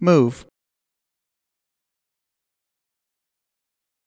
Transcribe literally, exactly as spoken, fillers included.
Move.